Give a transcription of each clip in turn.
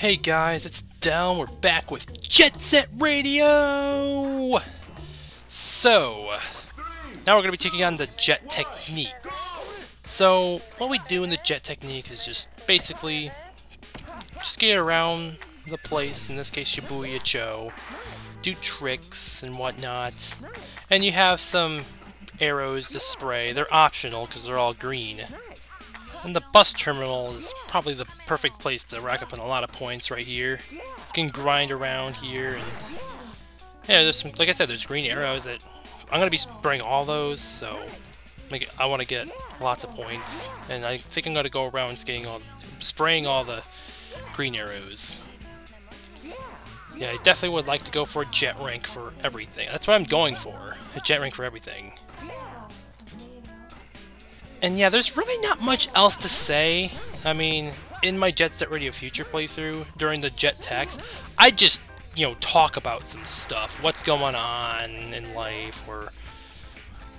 Hey guys, it's Del. We're back with Jet Set Radio! So, now we're going to be taking on the Jet Techniques. So, what we do in the Jet Techniques is just basically skate around the place, in this case Shibuya Cho, do tricks and whatnot, and you have some arrows to spray. They're optional because they're all green. And the bus terminal is probably the perfect place to rack up on a lot of points right here. You can grind around here, and yeah, there's some, like I said, there's green arrows that I'm gonna be spraying all those, so I want to get lots of points, and I think I'm gonna go around spraying all the green arrows. Yeah, I definitely would like to go for a jet rank for everything. That's what I'm going for, a jet rank for everything. And yeah, there's really not much else to say. I mean, in my Jet Set Radio Future playthrough, during the Jet Text, I just, you know, talk about some stuff. What's going on in life, or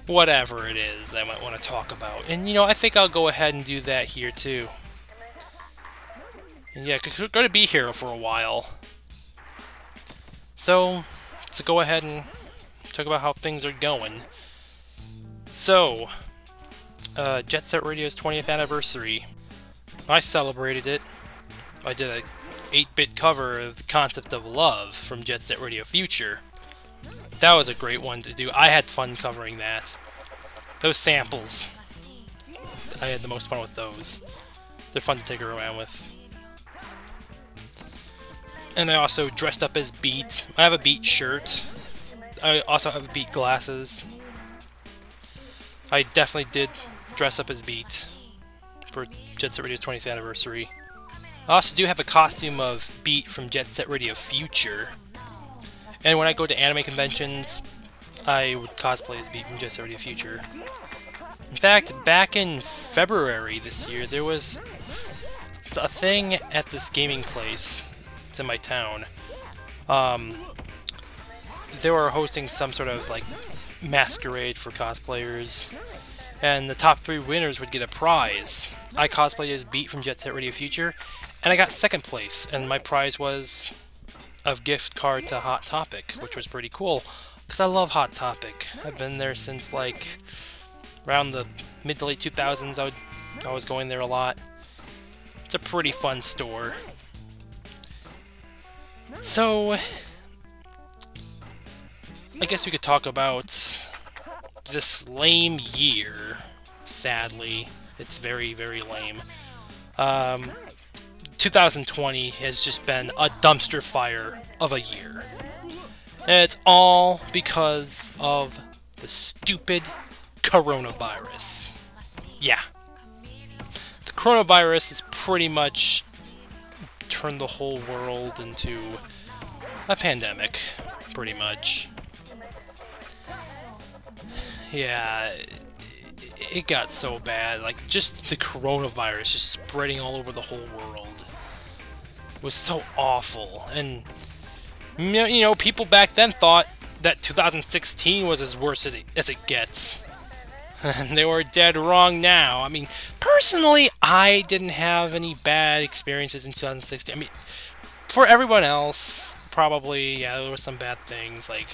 whatever it is I might want to talk about. And, you know, I think I'll go ahead and do that here, too. And yeah, because we're going to be here for a while. So, let's go ahead and talk about how things are going. So... Jet Set Radio's 20th anniversary. I celebrated it. I did a 8-bit cover of The Concept of Love from Jet Set Radio Future. That was a great one to do. I had fun covering that. Those samples. I had the most fun with those. They're fun to take around with. And I also dressed up as Beat. I have a Beat shirt. I also have Beat glasses. I definitely did dress up as Beat for Jet Set Radio's 20th anniversary. I also do have a costume of Beat from Jet Set Radio Future. And when I go to anime conventions, I would cosplay as Beat from Jet Set Radio Future. In fact, back in February this year, there was a thing at this gaming place. It's in my town. They were hosting some sort of, like, masquerade for cosplayers, and the top 3 winners would get a prize. I cosplayed as Beat from Jet Set Radio Future, and I got 2nd place, and my prize was a gift card to Hot Topic, which was pretty cool, because I love Hot Topic. I've been there since, like, around the mid to late 2000s. I was going there a lot. It's a pretty fun store. So... I guess we could talk about this lame year. Sadly, it's very, very lame. 2020 has just been a dumpster fire of a year. And it's all because of the stupid coronavirus. Yeah. The coronavirus has pretty much turned the whole world into a pandemic, pretty much. Yeah, it got so bad. Like, just the coronavirus just spreading all over the whole world was so awful. And, you know, people back then thought that 2016 was as worse as it gets. And they were dead wrong now. I mean, personally, I didn't have any bad experiences in 2016. I mean, for everyone else, probably, yeah, there were some bad things, like...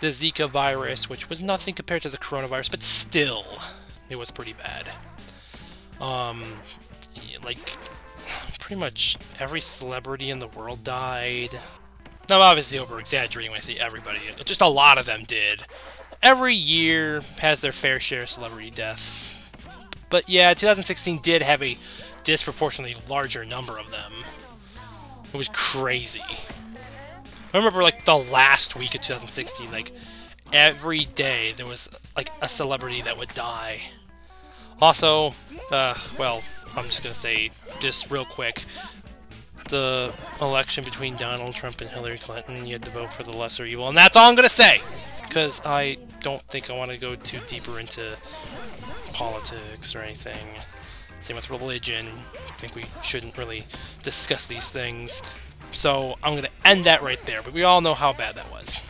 the Zika virus, which was nothing compared to the coronavirus, but still, it was pretty bad. Like, pretty much every celebrity in the world died. I'm obviously over-exaggerating when I say everybody, just a lot of them did. Every year has their fair share of celebrity deaths. But yeah, 2016 did have a disproportionately larger number of them. It was crazy. I remember, like, the last week of 2016, like, every day there was, like, a celebrity that would die. Also, well, I'm just gonna say, just real quick, the election between Donald Trump and Hillary Clinton, you had to vote for the lesser evil, and that's all I'm gonna say! Because I don't think I want to go too deeper into politics or anything. Same with religion. I think we shouldn't really discuss these things. So, I'm going to end that right there, but we all know how bad that was.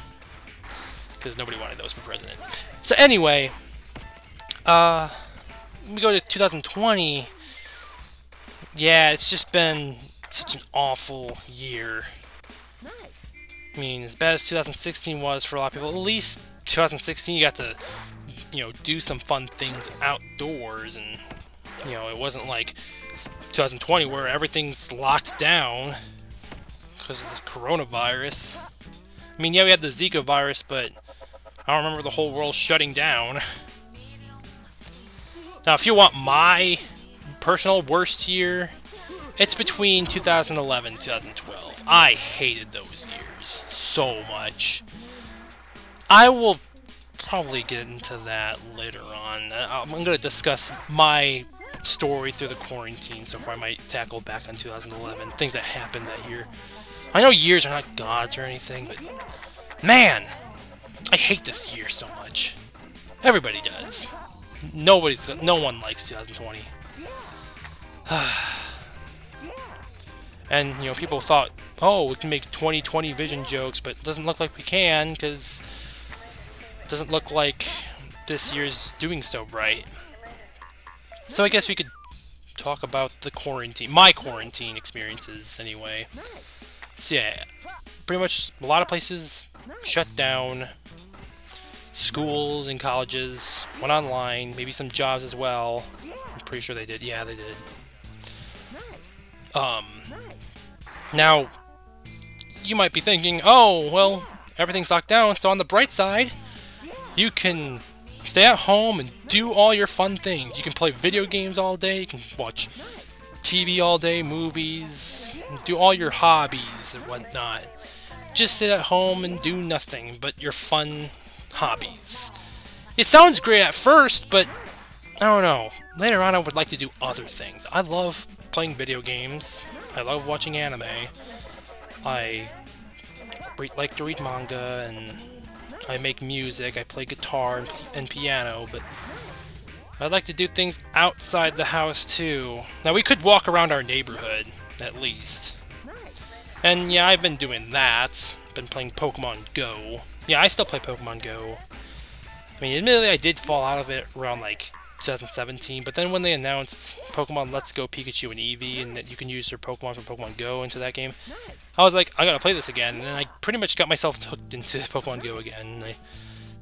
Because nobody wanted those for president. So anyway, we go to 2020. Yeah, it's just been such an awful year. Nice. I mean, as bad as 2016 was for a lot of people, at least 2016 you got to, you know, do some fun things outdoors, and, you know, it wasn't like 2020 where everything's locked down because of the coronavirus. I mean, yeah, we had the Zika virus, but I don't remember the whole world shutting down. Now, if you want my personal worst year, it's between 2011 and 2012. I hated those years so much. I will probably get into that later on. I'm going to discuss my story through the quarantine, so far I might tackle back on 2011, things that happened that year. I know years are not gods or anything, but man, I hate this year so much. Everybody does. No one likes 2020. And, you know, people thought, oh, we can make 2020 vision jokes, but it doesn't look like we can, because it doesn't look like this year's doing so bright. So I guess we could talk about the quarantine, my quarantine experiences, anyway. So yeah, pretty much a lot of places shut down. Schools and colleges went online, maybe some jobs as well. I'm pretty sure they did. Yeah, they did. Now, you might be thinking, oh, well, everything's locked down, so on the bright side, you can stay at home and do all your fun things. You can play video games all day, you can watch TV all day, movies, do all your hobbies and whatnot. Just sit at home and do nothing but your fun hobbies. It sounds great at first, but I don't know. Later on, I would like to do other things. I love playing video games. I love watching anime. I like to read manga, and I make music. I play guitar and piano, but I'd like to do things outside the house too. Now, we could walk around our neighborhood, at least. And yeah, I've been doing that. Been playing Pokemon Go. Yeah, I still play Pokemon Go. I mean, admittedly, I did fall out of it around, like, 2017, but then when they announced Pokemon Let's Go Pikachu and Eevee, and that you can use your Pokemon from Pokemon Go into that game, I was like, I gotta play this again, and then I pretty much got myself hooked into Pokemon Go again, and I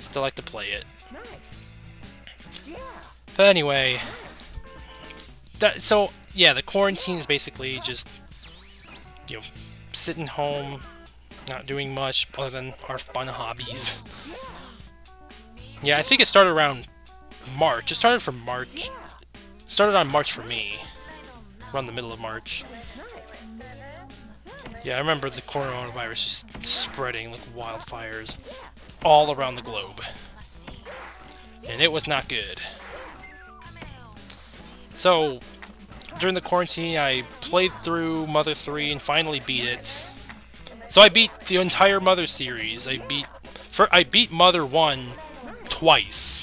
still like to play it. But anyway, so, yeah, the quarantine is basically just, you know, sitting home, not doing much other than our fun hobbies. Yeah, I think it started around March. It started from March. It started on March for me. Around the middle of March. Yeah, I remember the coronavirus just spreading like wildfires all around the globe. And it was not good. So, during the quarantine, I played through Mother 3 and finally beat it. So I beat the entire Mother series. I beat Mother 1 twice.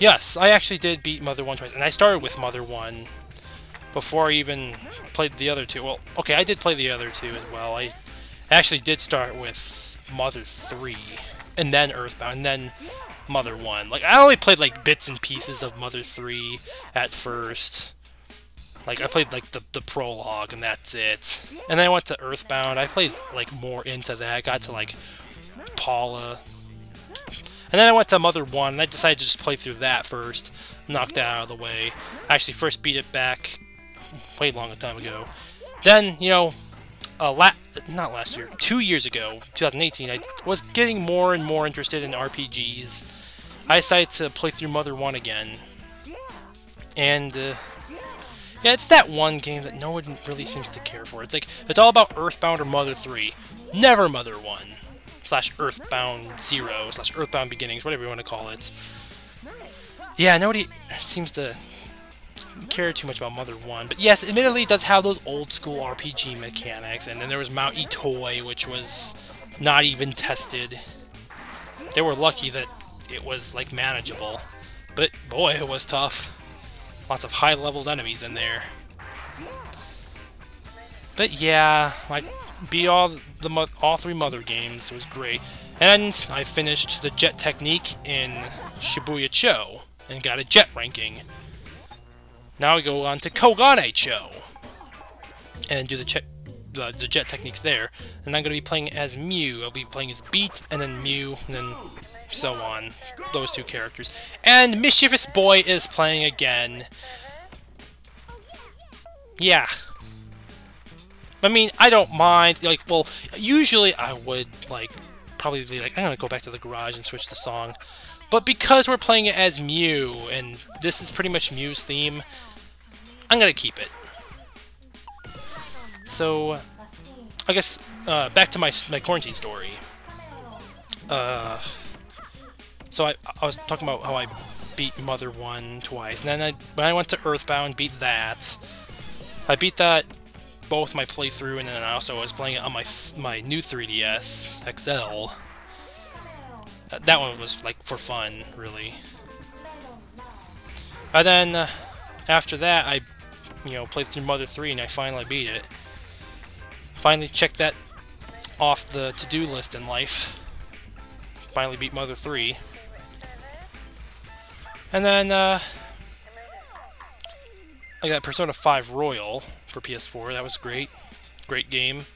Yes, I actually did beat Mother 1 twice, and I started with Mother 1 before I even played the other two. Well, okay, I did play the other two as well. I actually did start with Mother 3, and then Earthbound, and then Mother 1. Like, I only played, like, bits and pieces of Mother 3 at first. Like, I played, like, the prologue, and that's it. And then I went to Earthbound. I played, like, more into that. I got to, like, Paula. And then I went to Mother 1, and I decided to just play through that first. Knock that out of the way. I actually first beat it back way long a time ago. Then, you know, not last year, 2 years ago, 2018, I was getting more and more interested in RPGs. I decided to play through Mother 1 again. And, yeah, it's that one game that no one really seems to care for. It's like, it's all about Earthbound or Mother 3. Never Mother 1. Slash Earthbound 0. Slash Earthbound Beginnings. Whatever you want to call it. Yeah, nobody seems to care too much about Mother 1. But yes, admittedly, it does have those old school RPG mechanics. And then there was Mount Itoy, which was not even tested. They were lucky that it was, like, manageable. But, boy, it was tough. Lots of high-leveled enemies in there. But yeah, I beat all three Mother games. It was great. And I finished the Jet Technique in Shibuya Cho and got a Jet ranking. Now we go on to Kogane Cho and do the the jet techniques there. And I'm going to be playing as Mew. I'll be playing as Beat, and then Mew, and then so on. Those two characters. And Mischievous Boy is playing again. Yeah. I mean, I don't mind. Like, well, usually I would, like, probably be like, I'm going to go back to the garage and switch the song. But because we're playing it as Mew, and this is pretty much Mew's theme, I'm going to keep it. So, I guess, back to my quarantine story. So I was talking about how I beat Mother 1 twice, and then when I went to Earthbound, beat that. I beat that both my playthrough, and then I also was playing it on my new 3DS XL. That one was, like, for fun, really. And then, after that, I, you know, played through Mother 3, and I finally beat it. Finally checked that off the to-do list in life. Finally beat Mother 3. And then, I got Persona 5 Royal for PS4. That was great. Great game.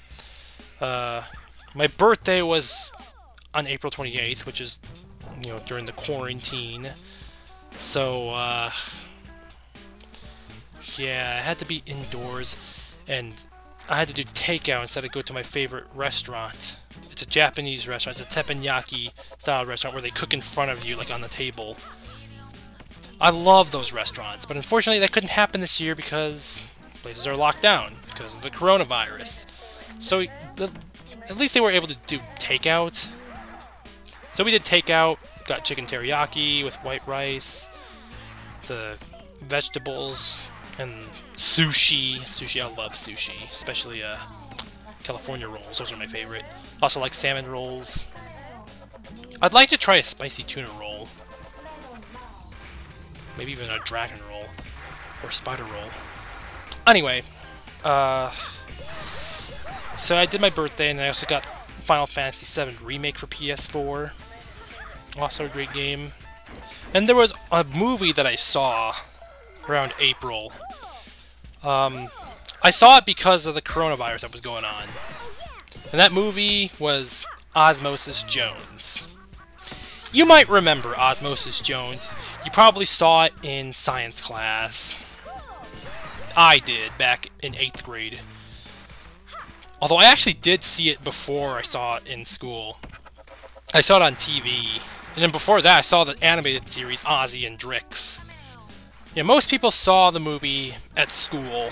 My birthday was on April 28th, which is, you know, during the quarantine. So, yeah, I had to be indoors, and I had to do takeout instead of go to my favorite restaurant. It's a Japanese restaurant. It's a teppanyaki-style restaurant where they cook in front of you, like, on the table. I love those restaurants, but unfortunately that couldn't happen this year because places are locked down because of the coronavirus. So, at least they were able to do takeout. So we did takeout, got chicken teriyaki with white rice, the vegetables, and sushi. Sushi, I love sushi, especially California rolls. Those are my favorite. Also like salmon rolls. I'd like to try a spicy tuna roll. Maybe even a dragon roll. Or spider roll. Anyway, so I did my birthday, and I also got Final Fantasy VII Remake for PS4. Also a great game. And there was a movie that I saw around April. I saw it because of the coronavirus that was going on. And that movie was Osmosis Jones. You might remember Osmosis Jones. You probably saw it in science class. I did, back in 8th grade. Although I actually did see it before I saw it in school. I saw it on TV. And then before that, I saw the animated series, Ozzie and Drix. Yeah, most people saw the movie at school,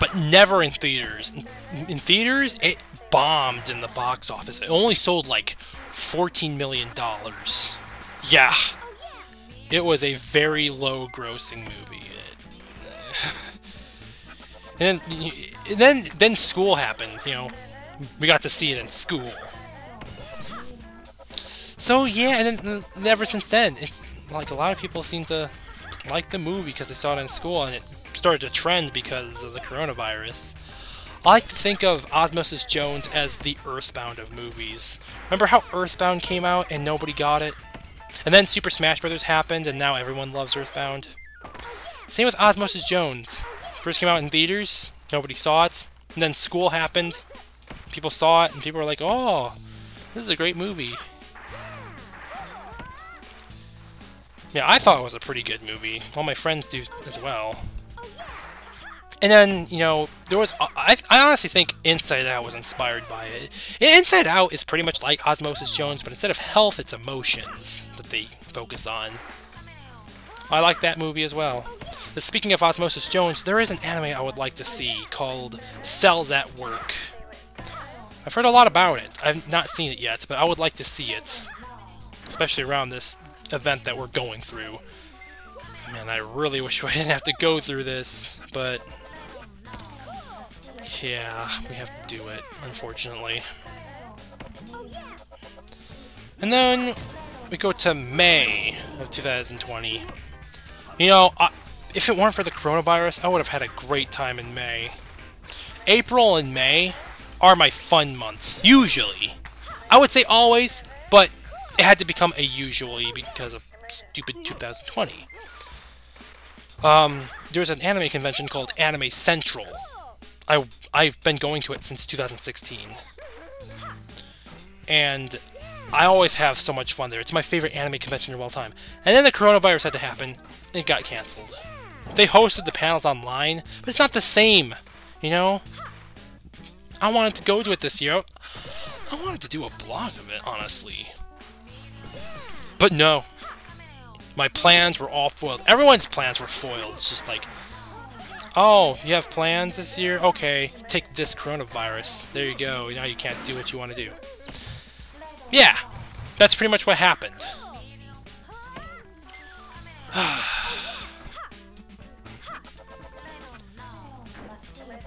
but never in theaters. In theaters, it bombed in the box office. It only sold like $14 million. Yeah. It was a very low-grossing movie. And then school happened, you know. We got to see it in school. So yeah, and then ever since then, it's like a lot of people seem to like the movie because they saw it in school, and it started to trend because of the coronavirus. I like to think of Osmosis Jones as the Earthbound of movies. Remember how Earthbound came out and nobody got it? And then Super Smash Bros. Happened, and now everyone loves Earthbound. Same with Osmosis Jones. First came out in theaters, nobody saw it, and then school happened, people saw it, and people were like, oh, this is a great movie. Yeah, I thought it was a pretty good movie. All my friends do as well. And then, you know, there was, I honestly think Inside Out was inspired by it. Inside Out is pretty much like Osmosis Jones, but instead of health, it's emotions that they focus on. I like that movie as well. Speaking of Osmosis Jones, there is an anime I would like to see called Cells at Work. I've heard a lot about it. I've not seen it yet, but I would like to see it. Especially around this event that we're going through. Man, I really wish I didn't have to go through this, but yeah, we have to do it, unfortunately. And then we go to May of 2020. You know, if it weren't for the coronavirus, I would have had a great time in May. April and May are my fun months, usually. I would say always, but it had to become a usually because of stupid 2020. There's an anime convention called Anime Central. I've been going to it since 2016. And I always have so much fun there. It's my favorite anime convention of all time. And then the coronavirus had to happen, and it got canceled. They hosted the panels online, but it's not the same, you know? I wanted to go to it this year. I wanted to do a blog of it, honestly. But no. My plans were all foiled. Everyone's plans were foiled. It's just like, oh, you have plans this year? Okay, take this coronavirus. There you go. Now you can't do what you want to do. Yeah, that's pretty much what happened.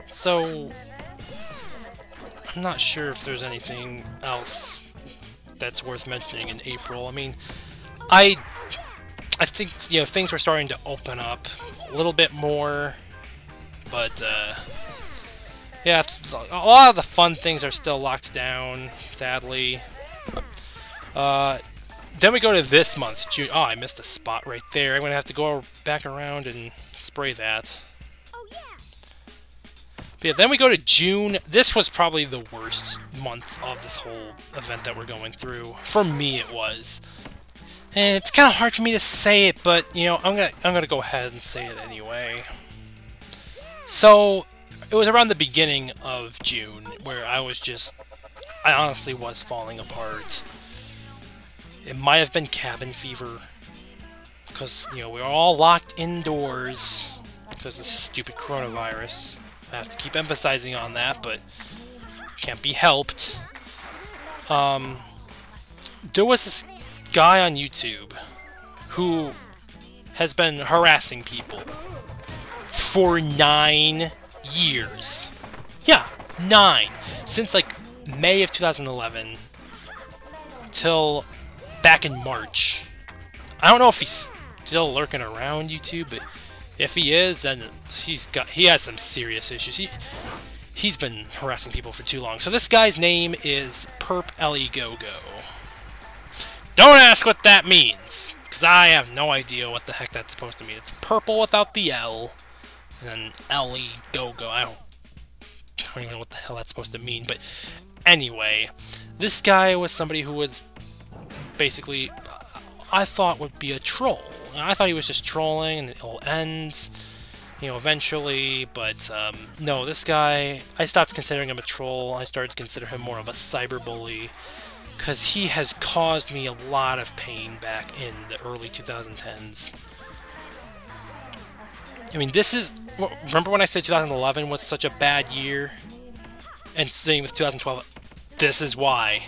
So, I'm not sure if there's anything else that's worth mentioning in April. I mean, I think, you know, things were starting to open up a little bit more, but, yeah, a lot of the fun things are still locked down, sadly. Then we go to this month's June. Oh, I missed a spot right there. I'm going to have to go back around and spray that. But yeah, then we go to June. This was probably the worst month of this whole event that we're going through. For me, it was. And it's kind of hard for me to say it, but, you know, I'm gonna go ahead and say it anyway. So, it was around the beginning of June where I honestly was falling apart. It might have been cabin fever, because, you know, we were all locked indoors because of this stupid coronavirus. I have to keep emphasizing on that, but can't be helped. There was this guy on YouTube who has been harassing people for 9 years. Yeah, 9! Since, like, May of 2011 till back in March. I don't know if he's still lurking around YouTube, but if he is, then he has some serious issues. He's been harassing people for too long. So this guy's name is PurpEliGOGO. Don't ask what that means, because I have no idea what the heck that's supposed to mean. It's purple without the L, and then L-E-Go-Go. I don't even know what the hell that's supposed to mean, but anyway, this guy was somebody who was basically, I thought would be a troll. I thought he was just trolling, and it'll end, you know, eventually, but, no, this guy, I stopped considering him a troll. I started to consider him more of a cyberbully, because he has caused me a lot of pain back in the early 2010s. I mean, this is, remember when I said 2011 was such a bad year? And same with 2012, this is why.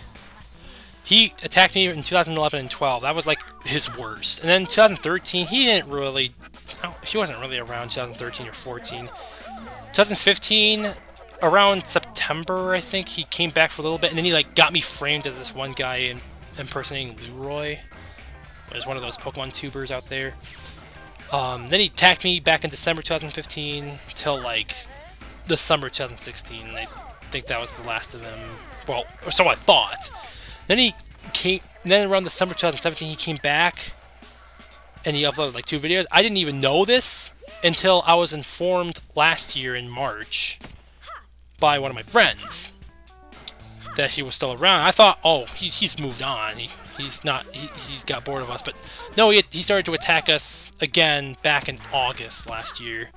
He attacked me in 2011 and 12. That was, like, his worst. And then 2013, he didn't really... He wasn't really around 2013 or 14. 2015, around September, I think, he came back for a little bit. And then he, like, got me framed as this one guy impersonating Leroy. There's one of those Pokemon tubers out there. Then he attacked me back in December 2015 till, like, the summer 2016. I think that was the last of them. Well, or so I thought. Then he came. Then around the summer 2017, he came back, and he uploaded like 2 videos. I didn't even know this until I was informed last year in March by one of my friends that he was still around. I thought, oh, he's moved on. He's not. He's got bored of us. But no, he started to attack us again back in August last year,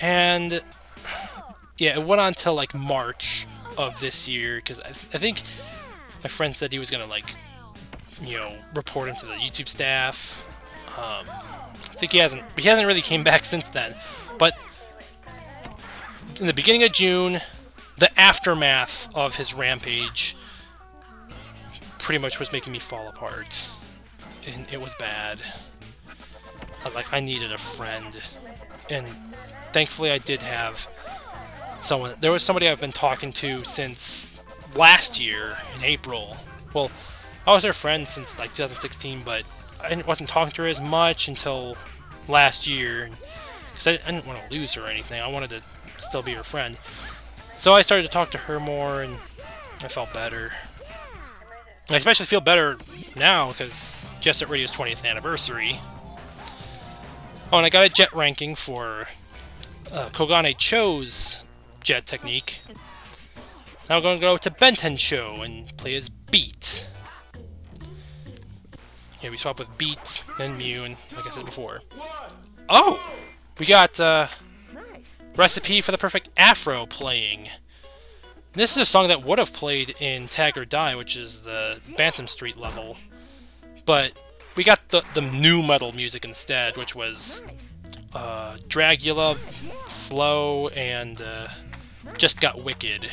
and yeah, it went on till like March of this year because I think. My friend said he was gonna, like, you know, report him to the YouTube staff. I think he hasn't really came back since then. But in the beginning of June, the aftermath of his rampage pretty much was making me fall apart. And it was bad. Like, I needed a friend. And thankfully I did have someone. There was somebody I've been talking to since last year in April. Well, I was her friend since like 2016, but I wasn't talking to her as much until last year because I didn't want to lose her or anything. I wanted to still be her friend. So I started to talk to her more and I felt better. I especially feel better now because Just Set Radio's 20th anniversary. Oh, and I got a jet ranking for Kogane Cho's jet technique. Now we're going to go to Bantam Show and play as Beat. Yeah, we swap with Beat and Mew, and like I said before. Oh! We got Recipe for the Perfect Afro playing. This is a song that would have played in Tag or Die, which is the Bantam Street level. But we got the new metal music instead, which was Dragula, Slow, and Just Got Wicked. And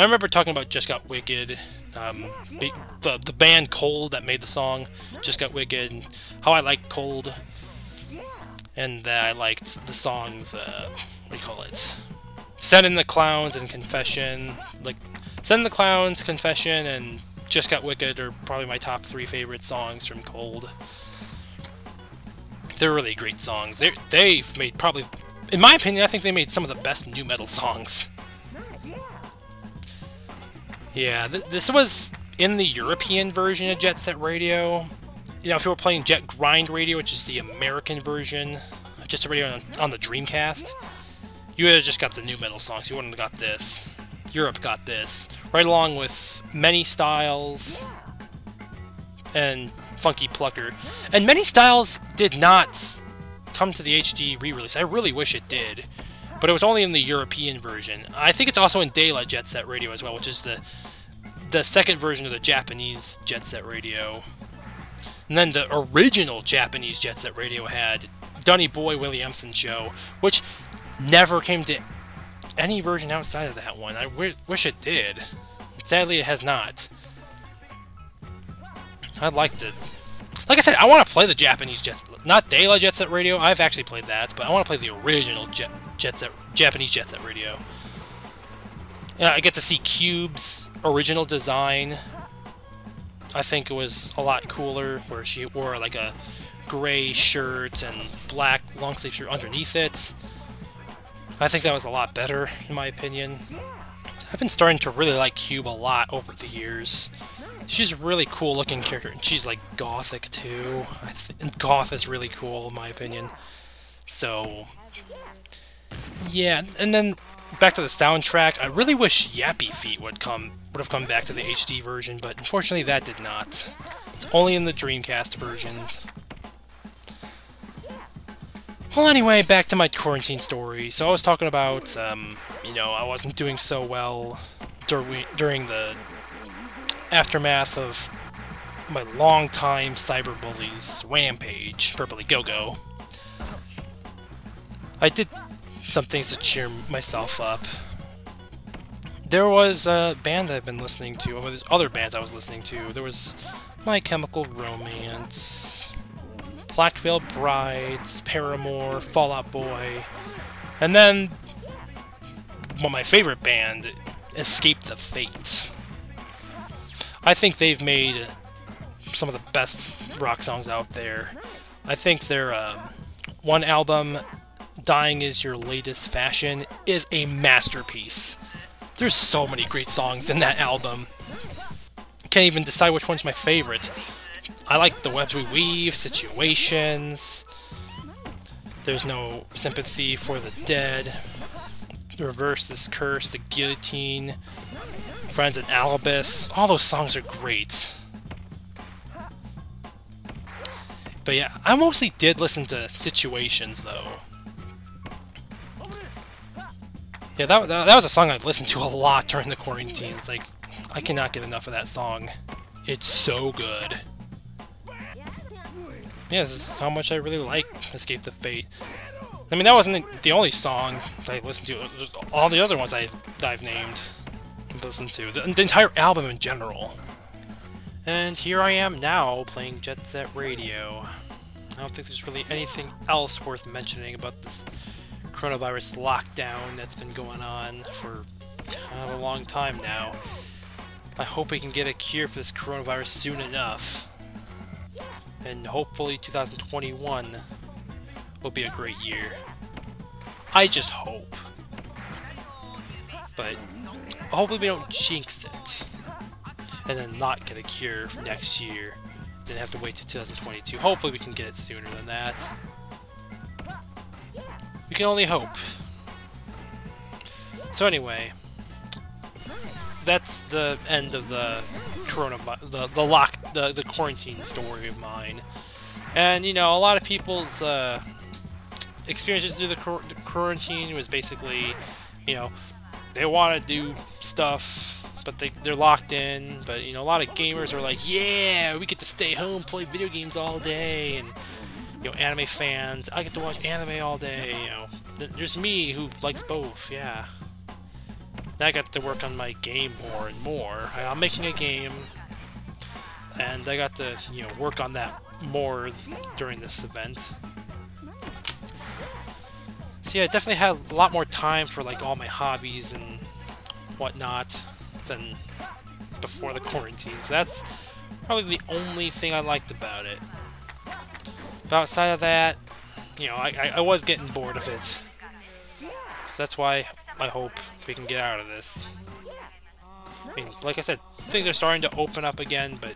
I remember talking about Just Got Wicked, the band Cold that made the song Just Got Wicked, and how I liked Cold, and that I liked the songs, what do you call it? Send In The Clowns and Confession. Like, Send In The Clowns, Confession, and Just Got Wicked are probably my top three favorite songs from Cold. They're really great songs. They've made probably, in my opinion, I think they made some of the best nu metal songs. Yeah, this was in the European version of Jet Set Radio. You know, if you were playing Jet Grind Radio, which is the American version of Jet Set Radio on the Dreamcast, you would have just got the nu metal songs. You wouldn't have got this. Europe got this. Right along with Many Styles and Funky Plucker. And Many Styles did not come to the HD re-release. I really wish it did. But it was only in the European version. I think it's also in De La Jet Set Radio as well, which is the second version of the Japanese Jet Set Radio. And then the original Japanese Jet Set Radio had Danny Boy Williamson Show, which never came to any version outside of that one. I wish it did. Sadly, it has not. I'd like to... Like I said, I want to play the Japanese Jet... Not De La Jet Set Radio, I've actually played that, but I want to play the original Japanese Jet Set Radio. I get to see Cube's original design. I think it was a lot cooler, where she wore like a gray shirt and black long-sleeve shirt underneath it. I think that was a lot better, in my opinion. I've been starting to really like Cube a lot over the years. She's a really cool-looking character, and she's, like, gothic, too. And goth is really cool, in my opinion. So, yeah. And then, back to the soundtrack, I really wish Yappy Feet would have come back to the HD version, but unfortunately that did not. It's only in the Dreamcast versions. Well, anyway, back to my quarantine story. So I was talking about, you know, I wasn't doing so well during the aftermath of my longtime cyberbully's rampage, PurpEliGOGO. I did some things to cheer myself up. There was a band I've been listening to, well, there's other bands I was listening to. There was My Chemical Romance, Black Veil Brides, Paramore, Fall Out Boy, and then, well, my favorite band, Escape the Fate. I think they've made some of the best rock songs out there. I think their one album, Dying Is Your Latest Fashion, is a masterpiece. There's so many great songs in that album. I can't even decide which one's my favorite. I like The Webs We Weave, Situations, There's No Sympathy for the Dead, Reverse This Curse, The Guillotine, Friends and Alibus. All those songs are great. But yeah, I mostly did listen to Situations, though. Yeah, that was a song I've listened to a lot during the quarantine. It's like, I cannot get enough of that song. It's so good. Yeah, this is how much I really like Escape the Fate. I mean, that wasn't the only song that I listened to. Just all the other ones I've named. Listen to the entire album in general. And here I am now playing Jet Set Radio. I don't think there's really anything else worth mentioning about this coronavirus lockdown that's been going on for kind of a long time now. I hope we can get a cure for this coronavirus soon enough. And hopefully 2021 will be a great year. I just hope. But hopefully we don't jinx it, and then not get a cure next year, then have to wait till 2022. Hopefully we can get it sooner than that. We can only hope. So anyway, that's the end of the quarantine story of mine. And you know, a lot of people's experiences through the quarantine was basically, you know, they want to do stuff, but they're locked in. But you know, a lot of gamers are like, yeah, we get to stay home, play video games all day. And you know, anime fans, I get to watch anime all day. You know, there's me who likes both. Yeah. Now I got to work on my game more and more. I'm making a game, and I got to, you know, work on that more during this event. So yeah, I definitely had a lot more time for like all my hobbies and whatnot than before the quarantine. So that's probably the only thing I liked about it. But outside of that, you know, I was getting bored of it. So that's why I hope we can get out of this. I mean, like I said, things are starting to open up again, but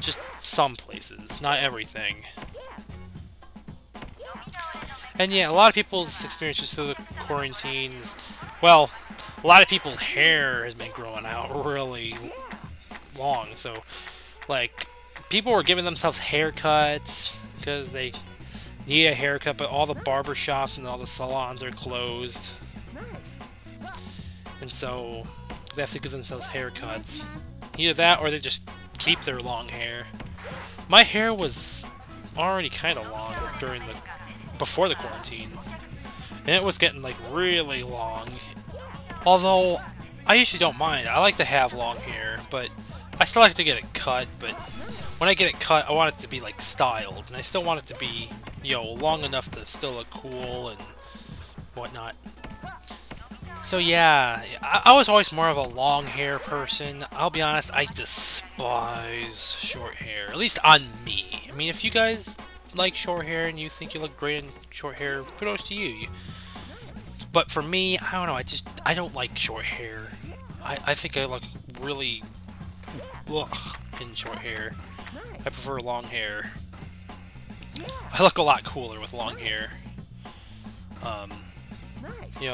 just some places, not everything. And yeah, a lot of people's experiences through the quarantines, well, a lot of people's hair has been growing out really long, so, like, people were giving themselves haircuts because they need a haircut, but all the barbershops and all the salons are closed. And so, they have to give themselves haircuts. Either that, or they just keep their long hair. My hair was already kind of long before the quarantine. And it was getting, like, really long. Although, I usually don't mind. I like to have long hair, but I still like to get it cut, but when I get it cut, I want it to be, like, styled. And I still want it to be, you know, long enough to still look cool and whatnot. So yeah, I was always more of a long hair person. I'll be honest, I despise short hair, at least on me. I mean, if you guys like short hair and you think you look great in short hair, kudos to you. But for me, I don't know, I don't like short hair. I think I look really ugh in short hair. I prefer long hair. I look a lot cooler with long hair. You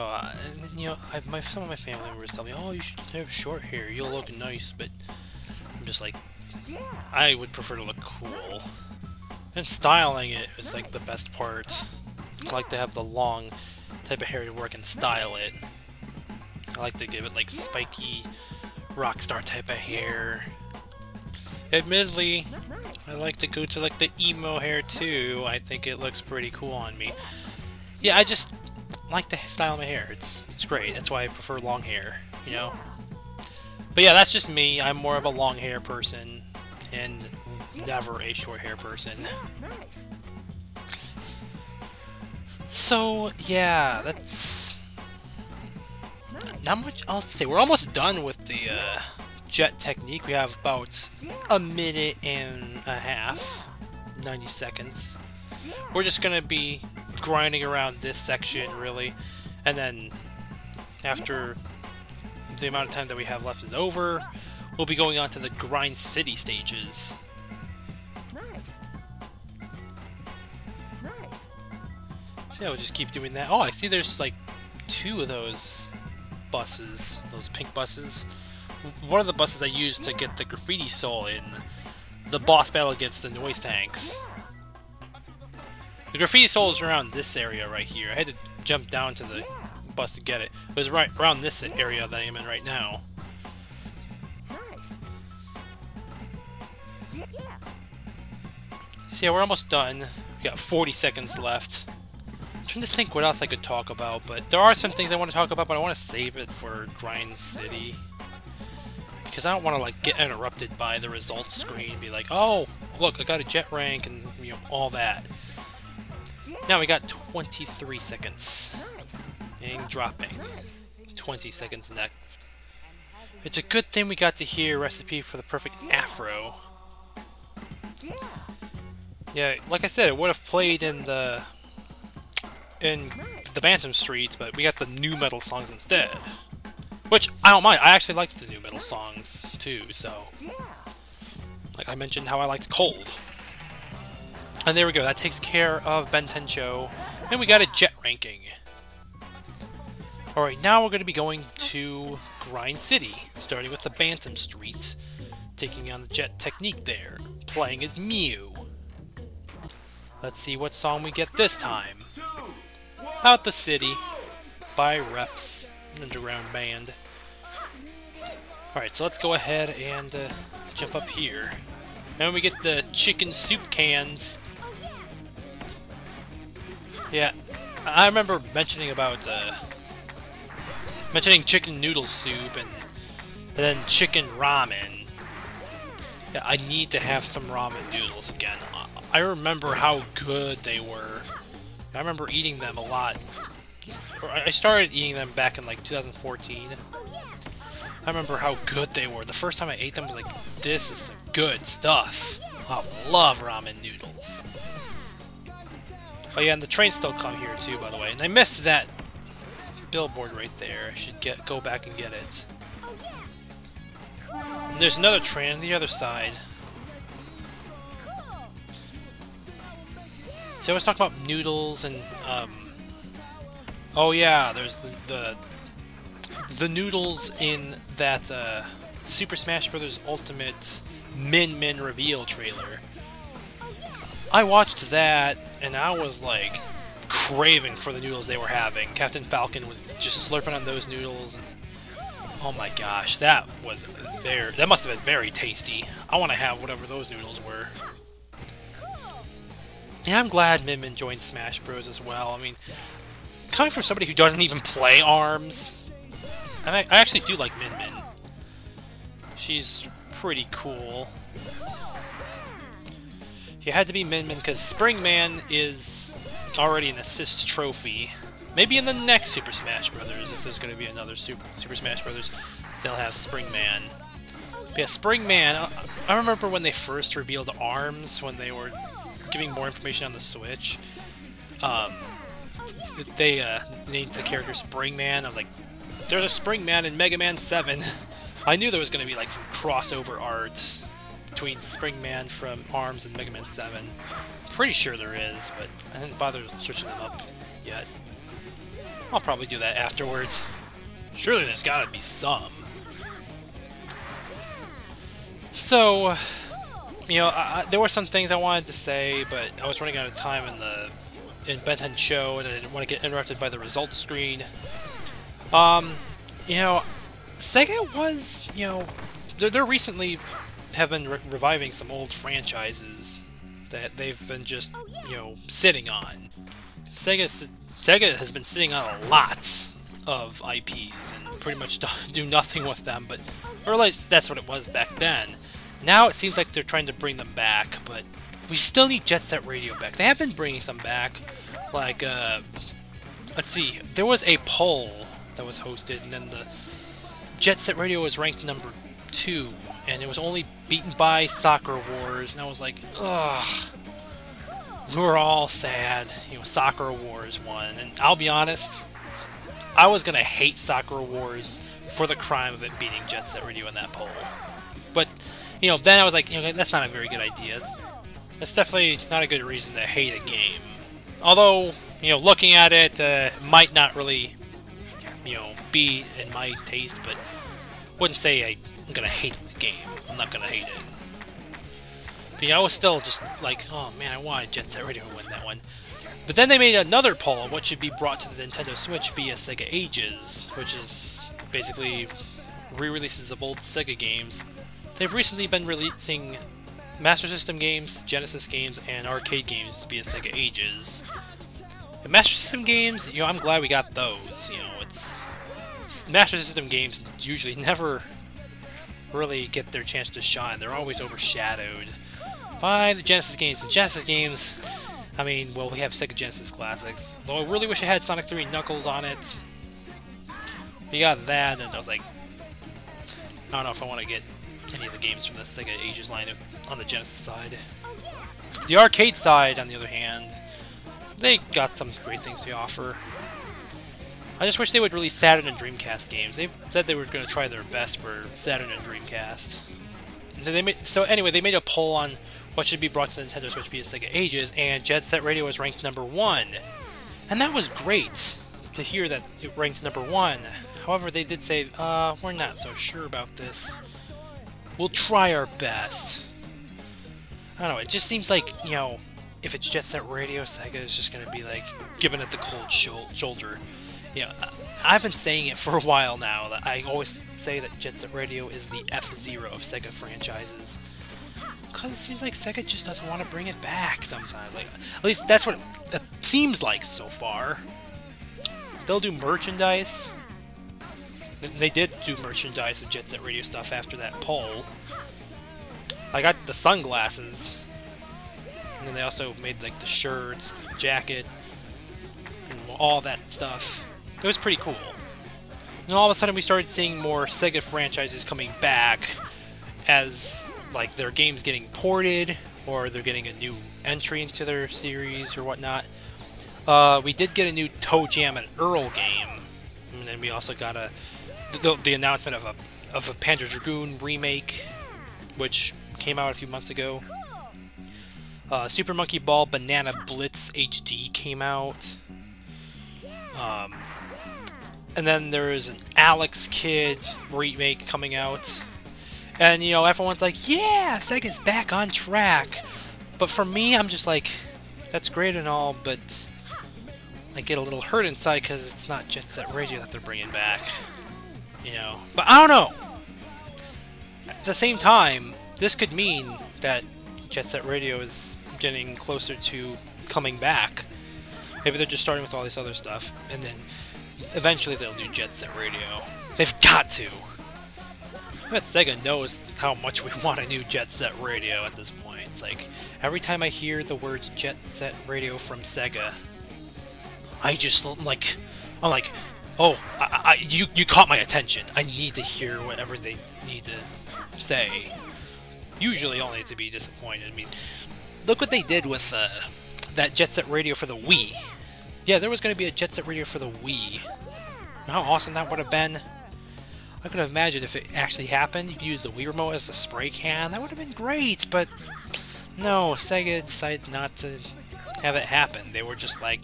know, some of my family members tell me, oh, you should have short hair, you'll look nice, but I'm just like, I would prefer to look cool. And styling it is like the best part. I like to have the long type of hair to work and style it. I like to give it like spiky, rock star type of hair. Admittedly, I like to go to like the emo hair too. I think it looks pretty cool on me. Yeah, I just like the style of my hair. It's great. That's why I prefer long hair, you know? But yeah, that's just me. I'm more of a long hair person and never a short hair person. So yeah, that's not much else to say. We're almost done with the jet technique. We have about a minute and a half, 90 seconds. We're just gonna be grinding around this section, really, and then after the amount of time that we have left is over, we'll be going on to the Grind City stages. Nice. So yeah, we'll just keep doing that. Oh, I see there's like two of those buses, those pink buses. One of the buses I used to get the Graffiti Soul in the boss battle against the Noise Tanks. The Graffiti Soul is around this area right here. I had to jump down to the bus to get it. It was right around this area that I am in right now. So yeah, we're almost done. We got 40 seconds left. I'm trying to think what else I could talk about, but there are some things I want to talk about, but I want to save it for Grind City. Because I don't want to like get interrupted by the results screen and be like, oh, look, I got a jet rank and you know all that. Now we got 23 seconds, and dropping, 20 seconds next. It's a good thing we got to hear recipe for the perfect afro. Yeah, like I said, it would have played in the Bantam Street, but we got the new metal songs instead. Which, I don't mind, I actually liked the new metal songs too, so. Like I mentioned how I liked Cold. And there we go, that takes care of Kogane Cho, and we got a jet ranking. Alright, now we're going to be going to Grind City, starting with the Bantam Street, taking on the Jet Technique there, playing as Mew. Let's see what song we get this time. Out the City by Reps, an underground band. Alright, so let's go ahead and jump up here. And we get the chicken soup cans. Yeah, I remember mentioning about chicken noodle soup and then chicken ramen. Yeah, I need to have some ramen noodles again. I remember how good they were. I remember eating them a lot. I started eating them back in like 2014. I remember how good they were. The first time I ate them, I was like, this is some good stuff. I love ramen noodles. Oh yeah, and the trains still come here too, by the way. And I missed that billboard right there. I should go back and get it. And there's another train on the other side. So I was talking about noodles and oh yeah, there's the noodles in that Super Smash Bros. Ultimate Min Min reveal trailer. I watched that and I was like craving for the noodles they were having. Captain Falcon was just slurping on those noodles. And, oh my gosh, that must have been very tasty. I want to have whatever those noodles were. And I'm glad Min Min joined Smash Bros. As well. I mean, coming from somebody who doesn't even play ARMS, I actually do like Min Min. She's pretty cool. It had to be Min Min because Springman is already an assist trophy. Maybe in the next Super Smash Brothers, if there's going to be another Super Smash Brothers, they'll have Springman. But yeah, Springman. I remember when they first revealed ARMS, when they were giving more information on the Switch. They named the character Springman. I was like, there's a Springman in Mega Man 7. I knew there was going to be like some crossover art between Springman from ARMS and Mega Man 7. Pretty sure there is, but I didn't bother searching them up yet. I'll probably do that afterwards. Surely there's gotta be some. So, you know, there were some things I wanted to say, but I was running out of time in Bantam Show, and I didn't want to get interrupted by the results screen. You know, Sega was, you know, they're recently have been reviving some old franchises that they've been just, you know, sitting on. Sega has been sitting on a lot of IPs and pretty much do nothing with them, but or at least that's what it was back then. Now it seems like they're trying to bring them back, but we still need Jet Set Radio back. They have been bringing some back, like, let's see, there was a poll that was hosted, and then the Jet Set Radio was ranked number 2, and it was only beaten by Soccer Wars, and I was like, ugh, we were all sad, you know, Soccer Wars won, and I'll be honest, I was gonna hate Soccer Wars for the crime of it beating Jet Set Radio in that poll, but, you know, then I was like, you know, that's not a very good idea, that's definitely not a good reason to hate a game, although, you know, looking at it, might not really, you know, be in my taste, but wouldn't say I'm gonna hate the game. I'm not gonna hate it. But yeah, I was still just like, oh man, I wanted Jet Set Radio to win that one. But then they made another poll on what should be brought to the Nintendo Switch via Sega Ages, which is basically re-releases of old Sega games. They've recently been releasing Master System games, Genesis games, and arcade games via Sega Ages. The Master System games, you know, I'm glad we got those. You know, Master System games usually never really get their chance to shine. They're always overshadowed by the Genesis games. And Genesis games, I mean, well, we have Sega Genesis classics. Though I really wish I had Sonic 3 Knuckles on it. We got that, and I was like, I don't know if I want to get any of the games from the Sega Ages line on the Genesis side. The arcade side, on the other hand, they got some great things to offer. I just wish they would release Saturn and Dreamcast games. They said they were going to try their best for Saturn and Dreamcast. And they made, so anyway, they made a poll on what should be brought to the Nintendo Switch via Sega Ages, and Jet Set Radio was ranked number 1. And that was great. to hear that it ranked number 1. However, they did say, we're not so sure about this. We'll try our best. I don't know, it just seems like, you know, if it's Jet Set Radio, Sega is just going to be, like, giving it the cold shoulder. You know, I've been saying it for a while now. That I always say that Jet Set Radio is the F-Zero of Sega franchises. Because it seems like Sega just doesn't want to bring it back sometimes. Like, at least that's what it seems like so far. They'll do merchandise. They did do merchandise of Jet Set Radio stuff after that poll. I got the sunglasses, and then they also made like the shirts, jacket, and all that stuff. It was pretty cool. And all of a sudden we started seeing more Sega franchises coming back as like their games getting ported, or they're getting a new entry into their series or whatnot. We did get a new Toe Jam and Earl game, and then we also got the announcement of a Panzer Dragoon remake, which came out a few months ago. Super Monkey Ball Banana Blitz HD came out. And then there is an Alex Kidd remake coming out. And, you know, everyone's like, yeah, Sega's back on track. But for me, I'm just like, that's great and all, but I get a little hurt inside because it's not Jet Set Radio that they're bringing back. You know, but I don't know. At the same time, this could mean that Jet Set Radio is getting closer to coming back. Maybe they're just starting with all this other stuff, and then eventually they'll do Jet Set Radio. They've got to! I bet Sega knows how much we want a new Jet Set Radio at this point. It's like, every time I hear the words Jet Set Radio from Sega, I just, like, I'm like, oh, you caught my attention. I need to hear whatever they need to say. Usually only to be disappointed. I mean, look what they did with that Jet Set Radio for the Wii. Yeah, there was going to be a Jet Set Radio for the Wii. How awesome that would have been. I could have imagined if it actually happened. You could use the Wii remote as a spray can. That would have been great, but no, Sega decided not to have it happen. They were just like,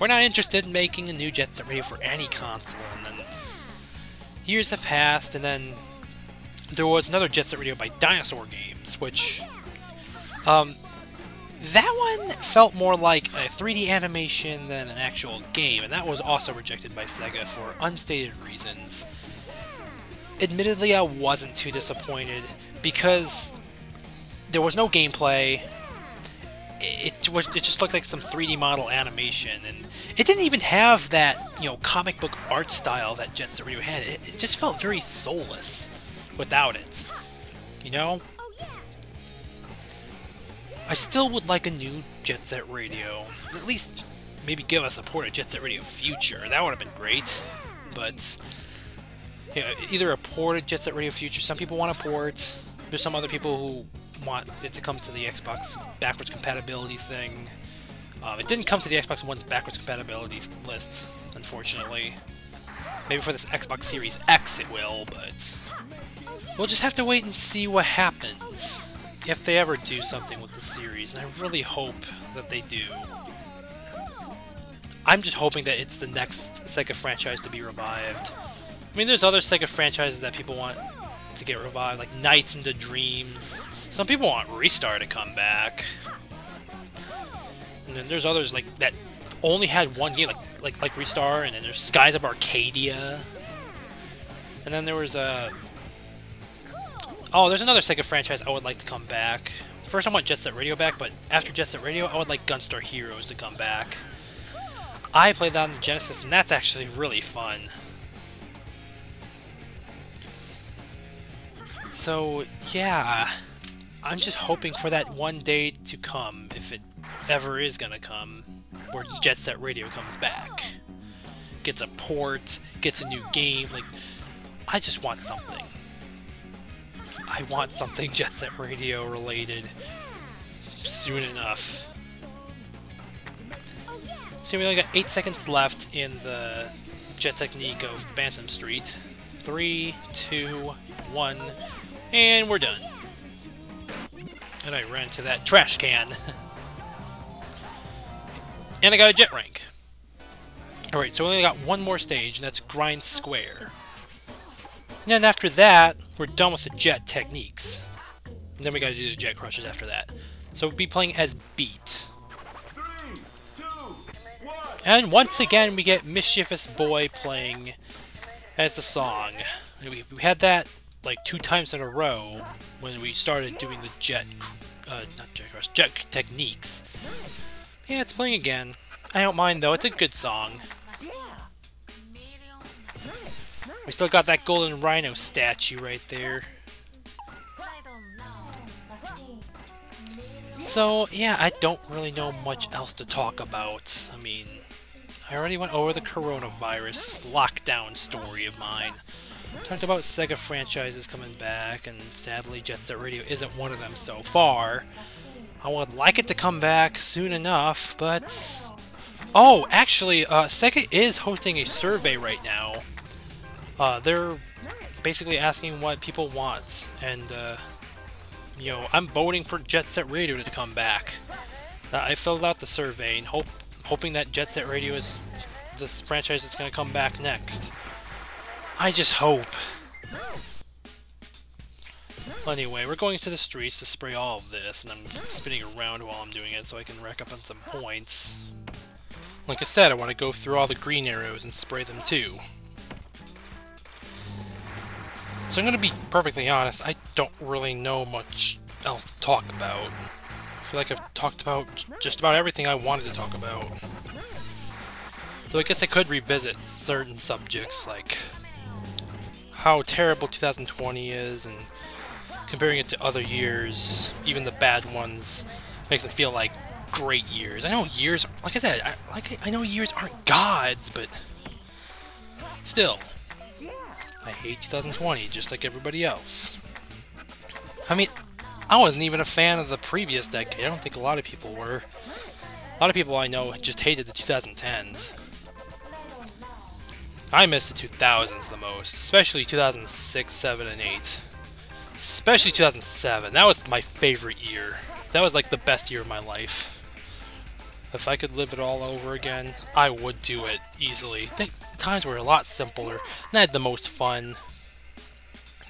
we're not interested in making a new Jet Set Radio for any console. And then years have passed, and then there was another Jet Set Radio by Dinosaur Games, which, that one felt more like a 3D animation than an actual game, and that was also rejected by Sega for unstated reasons. Admittedly, I wasn't too disappointed, because there was no gameplay, it just looked like some 3D model animation, and it didn't even have that, you know, comic book art style that Jet Set Radio had. It just felt very soulless without it, you know? I still would like a new Jet Set Radio. At least maybe give us a port of Jet Set Radio Future. That would have been great. But, you know, either a port of Jet Set Radio Future. Some people want a port. There's some other people who want it to come to the Xbox backwards compatibility thing. It didn't come to the Xbox One's backwards compatibility list, unfortunately. Maybe for this Xbox Series X it will, but we'll just have to wait and see what happens, if they ever do something with the series, and I really hope that they do. I'm just hoping that it's the next Sega franchise to be revived. I mean, there's other Sega franchises that people want to get revived, like Nights into Dreams. Some people want Restar to come back. And then there's others like that only had one game, like Restar, and then there's Skies of Arcadia. And then there was oh, there's another Sega franchise I would like to come back. First I want Jet Set Radio back, but after Jet Set Radio, I would like Gunstar Heroes to come back. I played that on the Genesis, and that's actually really fun. So, yeah. I'm just hoping for that one day to come, if it ever is gonna come, where Jet Set Radio comes back. Gets a port, gets a new game, like, I just want something. I want something Jet Set Radio related soon enough. So we only got 8 seconds left in the Jet Technique of Bantam Street. 3, 2, 1, and we're done. And I ran to that trash can. And I got a Jet Rank. Alright, so we only got one more stage, and that's Grind Square. And then after that, we're done with the jet techniques. And then we gotta do the jet crushes after that. So we'll be playing as Beat. Three, two, one. And once again, we get Mischievous Boy playing as the song. We had that like 2 times in a row when we started doing the jet techniques. Yeah, it's playing again. I don't mind though, it's a good song. We still got that golden rhino statue right there. So, yeah, I don't really know much else to talk about. I mean, I already went over the coronavirus lockdown story of mine. Talked about Sega franchises coming back, and sadly Jet Set Radio isn't one of them so far. I would like it to come back soon enough, but... Oh, actually, Sega is hosting a survey right now. They're basically asking what people want, and, you know, I'm voting for Jet Set Radio to come back. I filled out the survey and hoping that Jet Set Radio is this franchise that's going to come back next. I just hope. Anyway, we're going to the streets to spray all of this, and I'm spinning around while I'm doing it so I can rack up on some points. Like I said, I want to go through all the green arrows and spray them too. So I'm going to be perfectly honest, I don't really know much else to talk about. I feel like I've talked about just about everything I wanted to talk about. So I guess I could revisit certain subjects, like how terrible 2020 is, and comparing it to other years, even the bad ones, makes them feel like great years. I know years, like I said, I know years aren't gods, but still. I hate 2020, just like everybody else. I mean, I wasn't even a fan of the previous decade. I don't think a lot of people were. A lot of people I know just hated the 2010s. I miss the 2000s the most, especially 2006, 7, and 8. Especially 2007. That was my favorite year. That was like the best year of my life. If I could live it all over again, I would do it easily. Times were a lot simpler, and I had the most fun.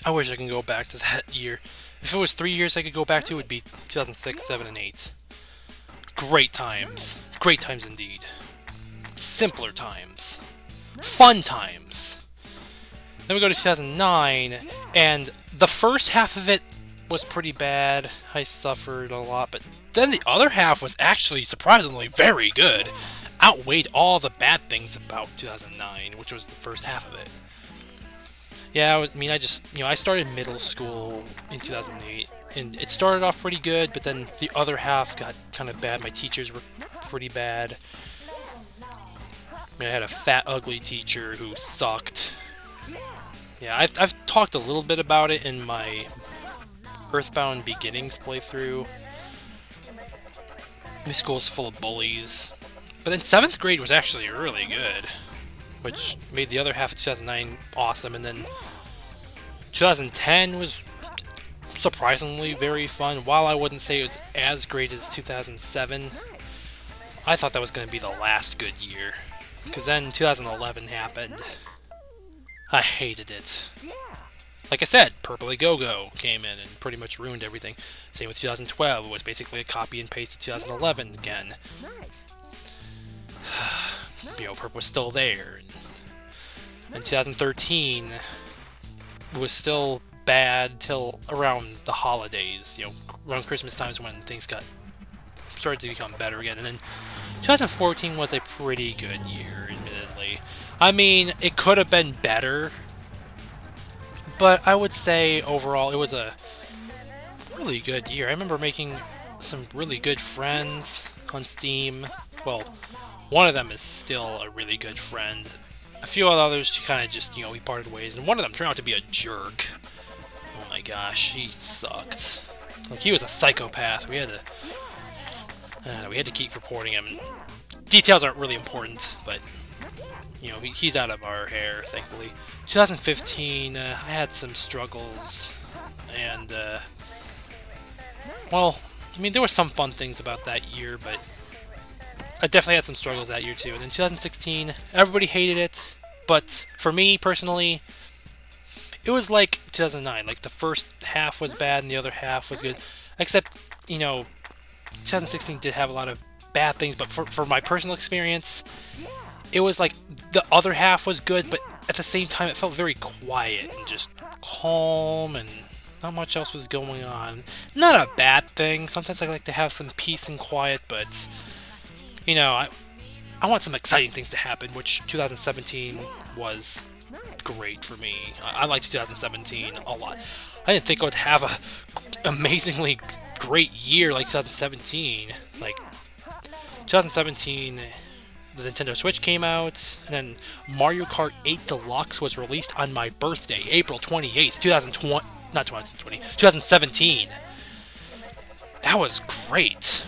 I wish I could go back to that year. If it was 3 years I could go back to, it would be 2006, 7, and 8. Great times. Great times indeed. Simpler times. Fun times. Then we go to 2009, and the first half of it was pretty bad. I suffered a lot, but then the other half was actually surprisingly very good. Outweighed all the bad things about 2009, which was the first half of it. Yeah, I mean, I just, you know, I started middle school in 2008, and it started off pretty good, but then the other half got kind of bad. My teachers were pretty bad. I mean, I had a fat, ugly teacher who sucked. Yeah, I've talked a little bit about it in my Earthbound Beginnings playthrough. My school's full of bullies. But then 7th grade was actually really good, which made the other half of 2009 awesome, and then 2010 was surprisingly very fun. While I wouldn't say it was as great as 2007, I thought that was going to be the last good year, because then 2011 happened. I hated it. Like I said, PurpEliGOGO came in and pretty much ruined everything. Same with 2012, it was basically a copy and paste of 2011 again. You know, Purp was still there, and 2013 was still bad till around the holidays, you know, around Christmas times when things got started to become better again, and then 2014 was a pretty good year, admittedly. I mean, it could have been better, but I would say overall it was a really good year. I remember making some really good friends on Steam. Well, one of them is still a really good friend. A few others, kind of just, you know, we parted ways, and one of them turned out to be a jerk. Oh my gosh, he sucked. Like, he was a psychopath. We had to keep reporting him. Details aren't really important, but, you know, he's out of our hair, thankfully. 2015, I had some struggles, and, well, I mean, there were some fun things about that year, but I definitely had some struggles that year too. And then 2016, everybody hated it, but for me personally, it was like 2009. Like the first half was bad and the other half was good. Except, you know, 2016 did have a lot of bad things, but for my personal experience, it was like the other half was good, but at the same time it felt very quiet and just calm and not much else was going on. Not a bad thing. Sometimes I like to have some peace and quiet, but you know, I want some exciting things to happen, which 2017 was great for me. I liked 2017 a lot. I didn't think I would have a amazingly great year like 2017. Like 2017, the Nintendo Switch came out, and then Mario Kart 8 Deluxe was released on my birthday, April 28th, 2020. Not 2020, 2017. That was great.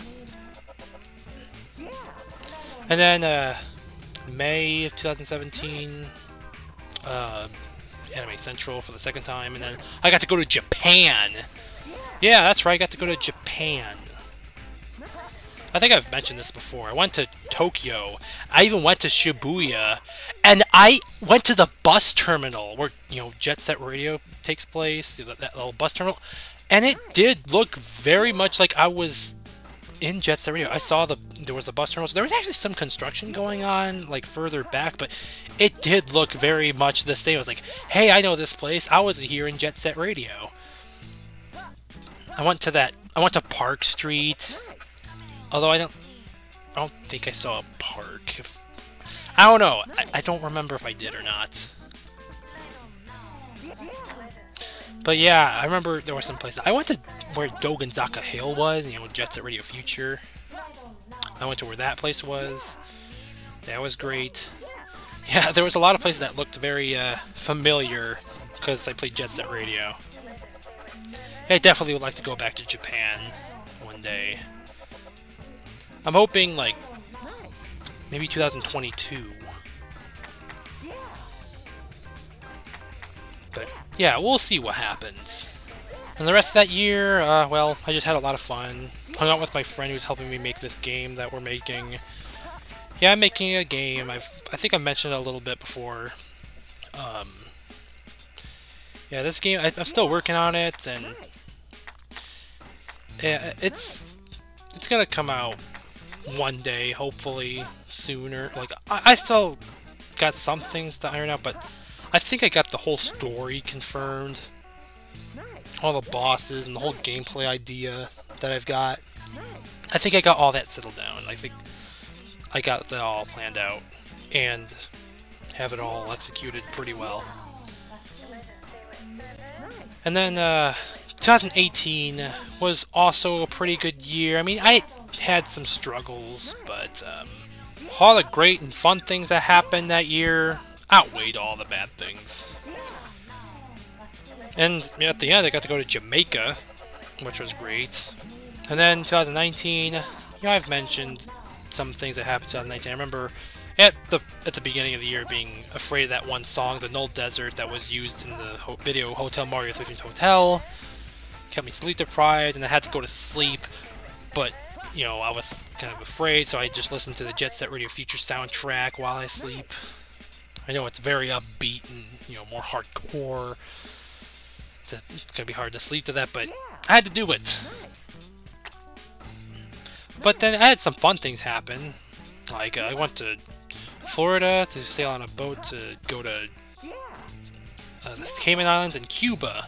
And then May of 2017, Anime Central for the second time, and then I got to go to Japan. Yeah, that's right, I got to go to Japan. I think I've mentioned this before. I went to Tokyo. I even went to Shibuya, and I went to the bus terminal where, you know, Jet Set Radio takes place, that little bus terminal, and it did look very much like I was in Jet Set Radio. I saw there was a bus terminal. So there was actually some construction going on, like, further back, but it did look very much the same. I was like, hey, I know this place. I was here in Jet Set Radio. I went to Park Street. Although I don't think I saw a park. I don't know. I don't remember if I did or not. But yeah, I remember there were some places. I went to where Dogenzaka Hill was, you know, Jet Set Radio Future. I went to where that place was. That was great. Yeah, there was a lot of places that looked very familiar because I played Jet Set Radio. I definitely would like to go back to Japan one day. I'm hoping, like, maybe 2022. But, yeah, we'll see what happens. And the rest of that year, well, I just had a lot of fun. Hung out with my friend who's helping me make this game that we're making. Yeah, I'm making a game. I think I mentioned it a little bit before. Yeah, this game, I'm still working on it, and... yeah, it's gonna come out one day, hopefully sooner. Like, I still got some things to iron out, but I think I got the whole story confirmed, all the bosses and the whole gameplay idea that I've got. I think I got all that settled down. I think I got that all planned out and have it all executed pretty well. And then 2018 was also a pretty good year. I mean, I had some struggles, but all the great and fun things that happened that year outweighed all the bad things. And at the end, I got to go to Jamaica, which was great. And then 2019, you know, I've mentioned some things that happened in 2019. I remember at the beginning of the year being afraid of that one song, The Null Desert, that was used in the video Hotel Mario 13th Hotel. Kept me sleep deprived, and I had to go to sleep, but, you know, I was kind of afraid, so I just listened to the Jet Set Radio Future soundtrack while I sleep. I know it's very upbeat and, you know, more hardcore. It's gonna be hard to sleep to that, but I had to do it. But then I had some fun things happen. Like, I went to Florida to sail on a boat to go to the Cayman Islands and Cuba.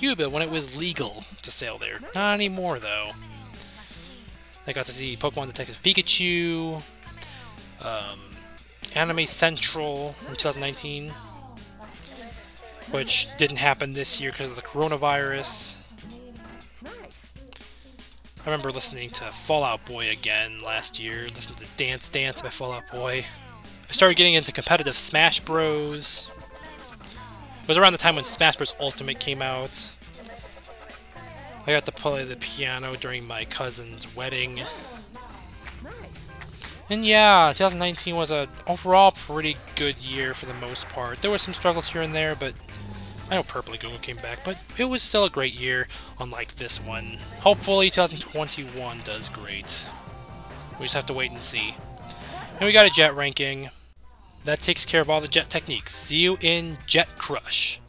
When it was legal to sail there. Not anymore, though. I got to see Pokemon Detective Pikachu, Anime Central in 2019, which didn't happen this year because of the coronavirus. I remember listening to Fall Out Boy again last year, listened to Dance Dance by Fall Out Boy. I started getting into competitive Smash Bros. It was around the time when Smash Bros. Ultimate came out. I got to play the piano during my cousin's wedding. And yeah, 2019 was an overall pretty good year for the most part. There were some struggles here and there, but I know PurpEliGOGO came back, but it was still a great year, unlike this one. Hopefully 2021 does great. We just have to wait and see. And we got a Jet ranking. That takes care of all the Jet techniques. See you in Jet Crush.